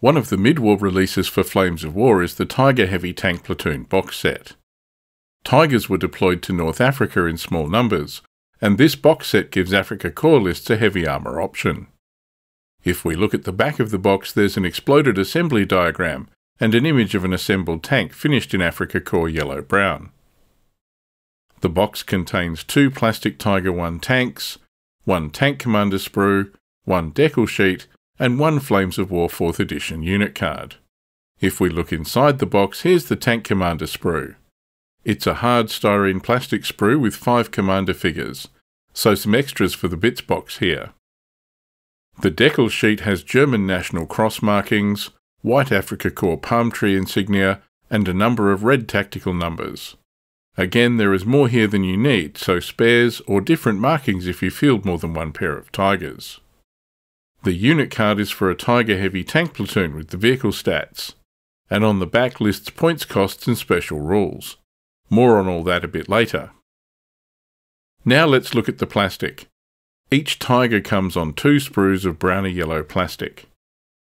One of the mid-war releases for Flames of War is the Tiger Heavy Tank Platoon box set. Tigers were deployed to North Africa in small numbers, and this box set gives Afrika Korps lists a heavy armour option. If we look at the back of the box, there's an exploded assembly diagram and an image of an assembled tank finished in Afrika Korps yellow-brown. The box contains 2 plastic Tiger I tanks, 1 tank commander sprue, 1 decal sheet, and 1 Flames of War 4th edition unit card. If we look inside the box, here's the tank commander sprue. It's a hard styrene plastic sprue with 5 commander figures, so some extras for the bits box here. The decal sheet has German national cross markings, white Afrika Korps palm tree insignia, and a number of red tactical numbers. Again, there is more here than you need, so spares or different markings if you field more than one pair of Tigers. The unit card is for a Tiger Heavy Tank Platoon with the vehicle stats, and on the back lists points costs and special rules. More on all that a bit later. Now let's look at the plastic. Each Tiger comes on 2 sprues of browny yellow plastic.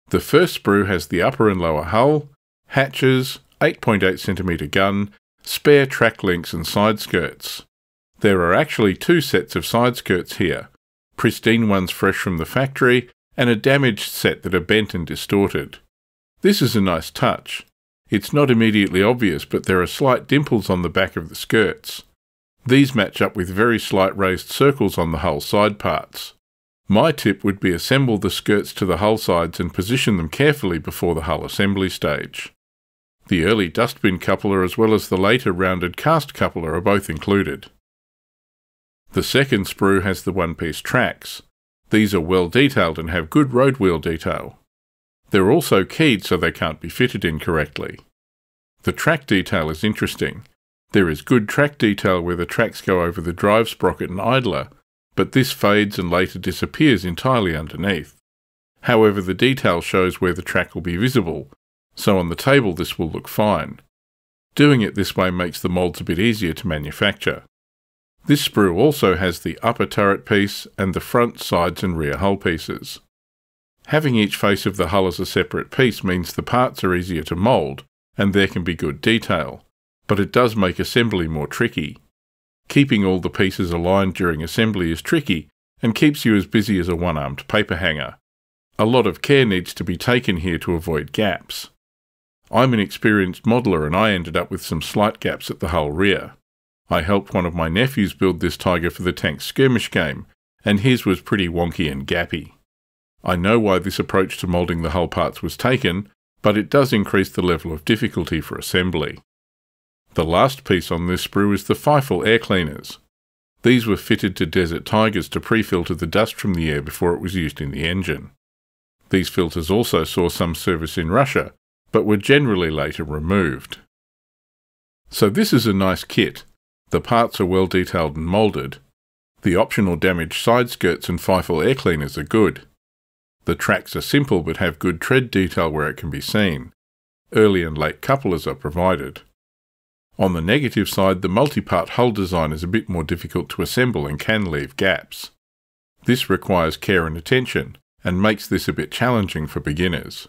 The first sprue has the upper and lower hull, hatches, 8.8 cm gun, spare track links and side skirts. There are actually 2 sets of side skirts here, pristine ones fresh from the factory and a damaged set that are bent and distorted. This is a nice touch. It's not immediately obvious, but there are slight dimples on the back of the skirts. These match up with very slight raised circles on the hull side parts. My tip would be assemble the skirts to the hull sides and position them carefully before the hull assembly stage. The early dustbin coupler as well as the later rounded cast coupler are both included. The second sprue has the one-piece tracks. These are well detailed and have good road wheel detail. They're also keyed so they can't be fitted incorrectly. The track detail is interesting. There is good track detail where the tracks go over the drive sprocket and idler, but this fades and later disappears entirely underneath. However, the detail shows where the track will be visible, so on the table this will look fine. Doing it this way makes the moulds a bit easier to manufacture. This sprue also has the upper turret piece and the front, sides and rear hull pieces. Having each face of the hull as a separate piece means the parts are easier to mould, and there can be good detail, but it does make assembly more tricky. Keeping all the pieces aligned during assembly is tricky, and keeps you as busy as a one-armed paper hanger. A lot of care needs to be taken here to avoid gaps. I'm an experienced modeller and I ended up with some slight gaps at the hull rear. I helped one of my nephews build this Tiger for the tank skirmish game, and his was pretty wonky and gappy. I know why this approach to moulding the hull parts was taken, but it does increase the level of difficulty for assembly. The last piece on this sprue is the Feifel air cleaners. These were fitted to Desert Tigers to pre-filter the dust from the air before it was used in the engine. These filters also saw some service in Russia, but were generally later removed. So this is a nice kit. The parts are well detailed and moulded. The optional damaged side skirts and Feifel air cleaners are good. The tracks are simple but have good tread detail where it can be seen. Early and late couplers are provided. On the negative side, the multi-part hull design is a bit more difficult to assemble and can leave gaps. This requires care and attention, and makes this a bit challenging for beginners.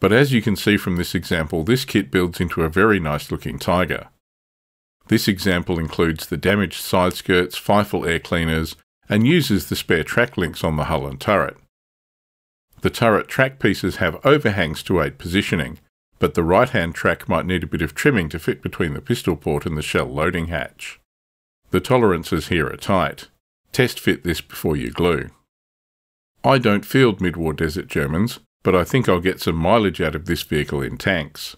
But as you can see from this example, this kit builds into a very nice looking Tiger. This example includes the damaged side skirts, Feifel air cleaners, and uses the spare track links on the hull and turret. The turret track pieces have overhangs to aid positioning, but the right-hand track might need a bit of trimming to fit between the pistol port and the shell loading hatch. The tolerances here are tight. Test fit this before you glue. I don't field mid-war desert Germans, but I think I'll get some mileage out of this vehicle in tanks.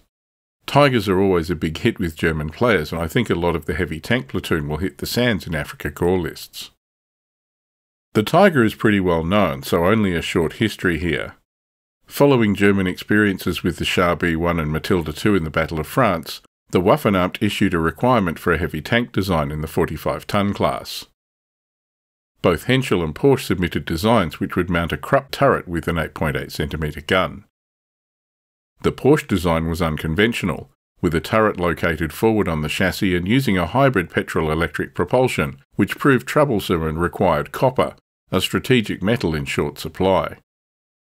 Tigers are always a big hit with German players, and I think a lot of the heavy tank platoon will hit the sands in Afrika Korps lists. The Tiger is pretty well known, so only a short history here. Following German experiences with the Char B1 and Matilda II in the Battle of France, the Waffenamt issued a requirement for a heavy tank design in the 45-ton class. Both Henschel and Porsche submitted designs which would mount a Krupp turret with an 8.8 cm gun. The Porsche design was unconventional, with a turret located forward on the chassis and using a hybrid petrol-electric propulsion, which proved troublesome and required copper, a strategic metal in short supply.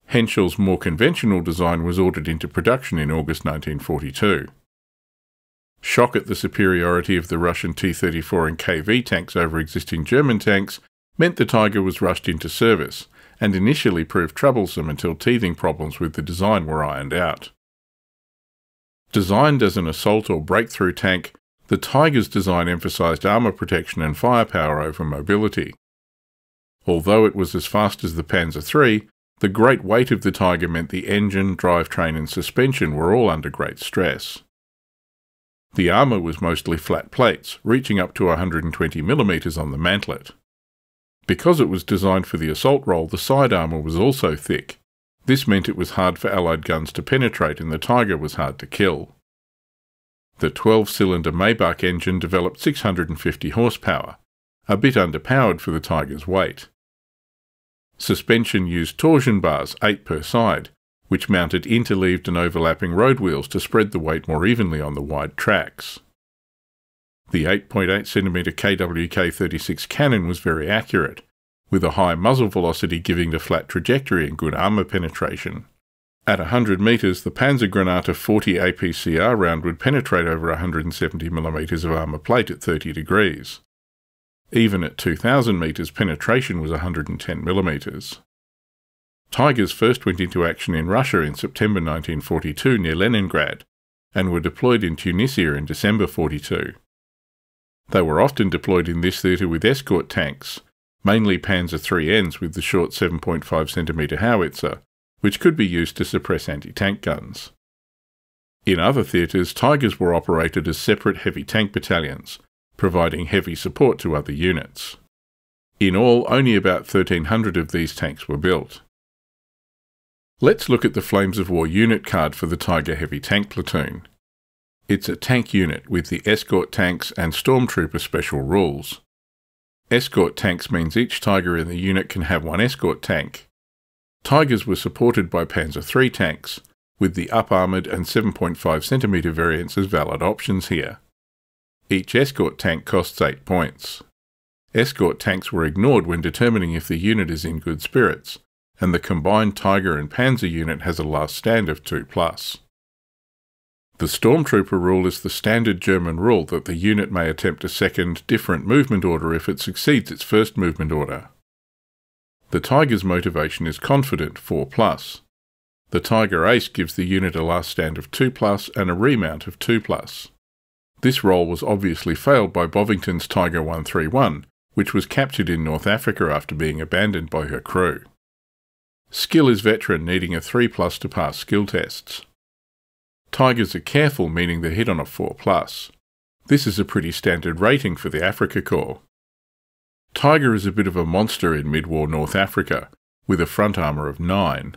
Henschel's more conventional design was ordered into production in August 1942. Shock at the superiority of the Russian T-34 and KV tanks over existing German tanks meant the Tiger was rushed into service, and initially proved troublesome until teething problems with the design were ironed out. Designed as an assault or breakthrough tank, the Tiger's design emphasised armour protection and firepower over mobility. Although it was as fast as the Panzer III, the great weight of the Tiger meant the engine, drivetrain and suspension were all under great stress. The armour was mostly flat plates, reaching up to 120mm on the mantlet. Because it was designed for the assault role, the side armour was also thick. This meant it was hard for Allied guns to penetrate and the Tiger was hard to kill. The 12-cylinder Maybach engine developed 650 horsepower, a bit underpowered for the Tiger's weight. Suspension used torsion bars, 8 per side, which mounted interleaved and overlapping road wheels to spread the weight more evenly on the wide tracks. The 8.8cm KWK-36 cannon was very accurate, with a high muzzle velocity giving the flat trajectory and good armour penetration. At 100 metres, the Panzergranate 40 APCR round would penetrate over 170mm of armour plate at 30 degrees. Even at 2,000 metres, penetration was 110mm. Tigers first went into action in Russia in September 1942 near Leningrad, and were deployed in Tunisia in December 42. They were often deployed in this theatre with escort tanks, mainly Panzer IIIs with the short 7.5cm howitzer, which could be used to suppress anti-tank guns. In other theatres, Tigers were operated as separate heavy tank battalions, providing heavy support to other units. In all, only about 1,300 of these tanks were built. Let's look at the Flames of War unit card for the Tiger Heavy Tank Platoon. It's a tank unit with the escort tanks and stormtrooper special rules. Escort tanks means each Tiger in the unit can have one escort tank. Tigers were supported by Panzer III tanks, with the up-armoured and 7.5cm variants as valid options here. Each escort tank costs 8 points. Escort tanks were ignored when determining if the unit is in good spirits, and the combined Tiger and Panzer unit has a last stand of 2+. The Stormtrooper rule is the standard German rule that the unit may attempt a second, different movement order if it succeeds its first movement order. The Tiger's motivation is confident, 4+. The Tiger Ace gives the unit a last stand of 2+ and a remount of 2+. This role was obviously failed by Bovington's Tiger 131, which was captured in North Africa after being abandoned by her crew. Skill is veteran, needing a 3+ to pass skill tests. Tigers are careful, meaning they're hit on a 4+. This is a pretty standard rating for the Afrika Korps. Tiger is a bit of a monster in mid-war North Africa, with a front armour of 9.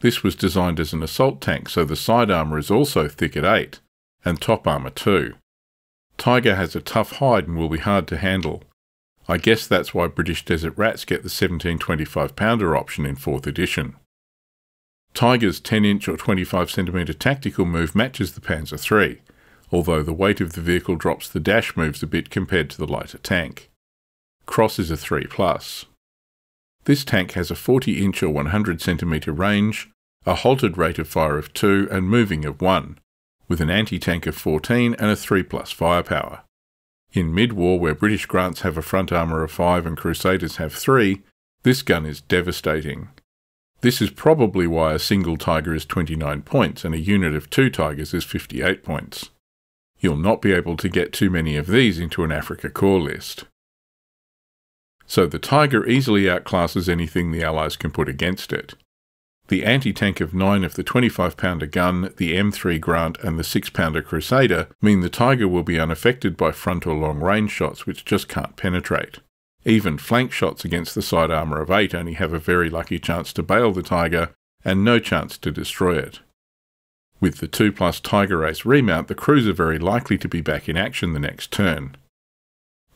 This was designed as an assault tank, so the side armour is also thick at 8, and top armour 2. Tiger has a tough hide and will be hard to handle. I guess that's why British Desert Rats get the 17-25-pounder option in 4th edition. Tiger's 10-inch or 25cm tactical move matches the Panzer III, although the weight of the vehicle drops the dash moves a bit compared to the lighter tank. Cross is a 3+. This tank has a 40-inch or 100cm range, a halted rate of fire of 2 and moving of 1, with an anti-tank of 14 and a 3+ firepower. In mid-war, where British Grants have a front armour of 5 and Crusaders have 3, this gun is devastating. This is probably why a single Tiger is 29 points and a unit of 2 Tigers is 58 points. You'll not be able to get too many of these into an Afrika Korps list. So the Tiger easily outclasses anything the Allies can put against it. The anti-tank of 9 of the 25-pounder gun, the M3 Grant and the 6-pounder Crusader mean the Tiger will be unaffected by front or long-range shots which just can't penetrate. Even flank shots against the side armour of 8 only have a very lucky chance to bail the Tiger, and no chance to destroy it. With the 2+ Tiger Ace remount, the crews are very likely to be back in action the next turn.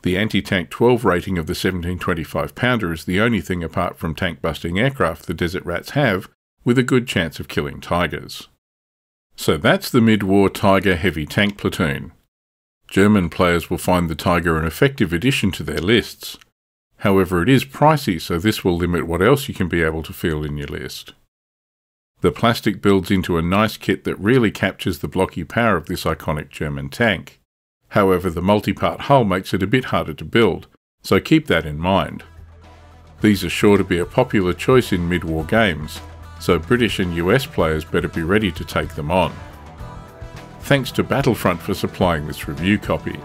The anti-tank 12 rating of the 17-25-pounder is the only thing apart from tank-busting aircraft the Desert Rats have, with a good chance of killing Tigers. So that's the mid-war Tiger Heavy Tank Platoon. German players will find the Tiger an effective addition to their lists. However, it is pricey, so this will limit what else you can be able to field in your list. The plastic builds into a nice kit that really captures the blocky power of this iconic German tank. However, the multi-part hull makes it a bit harder to build, so keep that in mind. These are sure to be a popular choice in mid-war games, so British and US players better be ready to take them on. Thanks to Battlefront for supplying this review copy.